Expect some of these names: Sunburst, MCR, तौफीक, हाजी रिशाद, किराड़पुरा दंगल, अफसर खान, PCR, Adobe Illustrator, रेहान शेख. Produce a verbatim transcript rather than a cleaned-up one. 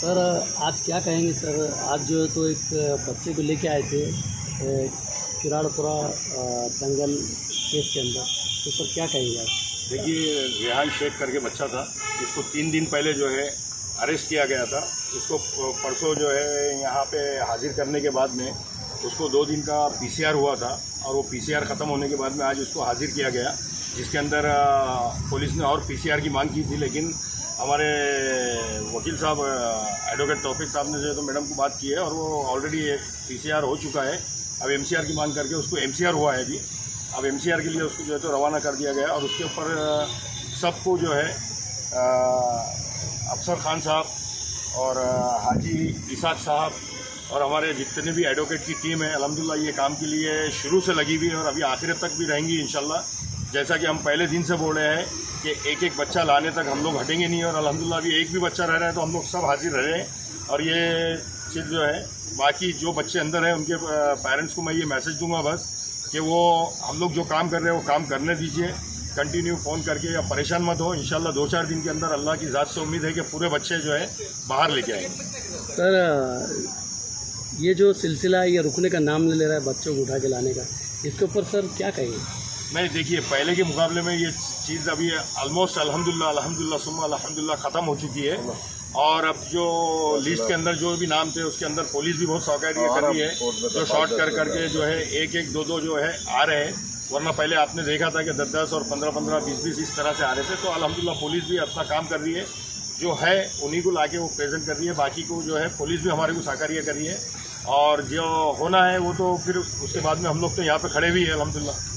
Sir आज क्या कहेंगे सर, आज जो है तो एक बच्चे को लेके आए थे किराड़पुरा दंगल केस के अंदर, तो सर क्या कहेंगे आप? देखिए, रेहान शेख करके बच्चा था, इसको तीन दिन पहले जो है अरेस्ट किया गया था। इसको परसों जो है यहाँ पे हाजिर करने के बाद में उसको दो दिन का पीसीआर हुआ था और वो पीसीआर ख़त्म होने के बाद में आज उसको हाजिर किया गया, जिसके अंदर पुलिस ने और पीसीआर की मांग की थी, लेकिन हमारे वकील साहब एडवोकेट तौफीक साहब ने जो है तो मैडम को बात की है और वो ऑलरेडी पीसीआर हो चुका है। अब एमसीआर की मांग करके उसको एमसीआर हुआ है अभी, अब एमसीआर के लिए उसको जो है तो रवाना कर दिया गया और उसके ऊपर सबको जो है अफसर खान साहब और हाजी रिशाद साहब और हमारे जितने भी एडवोकेट की टीम है, अल्हम्दुलिल्लाह ये काम के लिए शुरू से लगी हुई है और अभी आखिर तक भी रहेंगी इंशाल्लाह। जैसा कि हम पहले दिन से बोल रहे हैं कि एक एक बच्चा लाने तक हम लोग हटेंगे नहीं, और अल्हम्दुलिल्लाह अभी एक भी बच्चा रह रहा है तो हम लोग सब हाजिर रह रहे हैं। और ये चीज़ जो है, बाकी जो बच्चे अंदर हैं उनके पेरेंट्स को मैं ये मैसेज दूंगा बस कि वो हम लोग जो काम कर रहे हैं वो काम करने दीजिए, कंटिन्यू फ़ोन करके या परेशान मत हो। इंशाल्लाह दो चार दिन के अंदर अल्लाह की ज़ात से उम्मीद है कि पूरे बच्चे जो है बाहर लेके आएंगे। सर ये जो सिलसिला है ये रुकने का नाम नहीं ले रहा है, बच्चों को उठा के लाने का, इसके ऊपर सर क्या कहेंगे? नहीं, देखिए पहले के मुकाबले में ये चीज़ अभी ऑलमोस्ट अल्हम्दुलिल्लाह अल्हम्दुलिल्लाह सुम्मा अल्हम्दुलिल्लाह ख़त्म हो चुकी है। और अब जो लिस्ट के अंदर जो भी नाम थे उसके अंदर पुलिस भी बहुत सौकार्य कर रही है, जो शॉर्ट कर करके जो है एक एक दो दो जो है आ रहे हैं, वरना पहले आपने देखा था कि दस दस और पंद्रह पंद्रह बीस बीस इस तरह से आ रहे थे। तो अल्हम्दुलिल्लाह पुलिस भी अपना काम कर रही है, जो है उन्हीं को लाके वो प्रेजेंट कर रही है, बाकी को जो है पुलिस भी हमारे को सौकार्य कर रही है और जो होना है वो तो फिर उसके बाद में हम लोग तो यहाँ पर खड़े भी हैं अल्हम्दुलिल्लाह।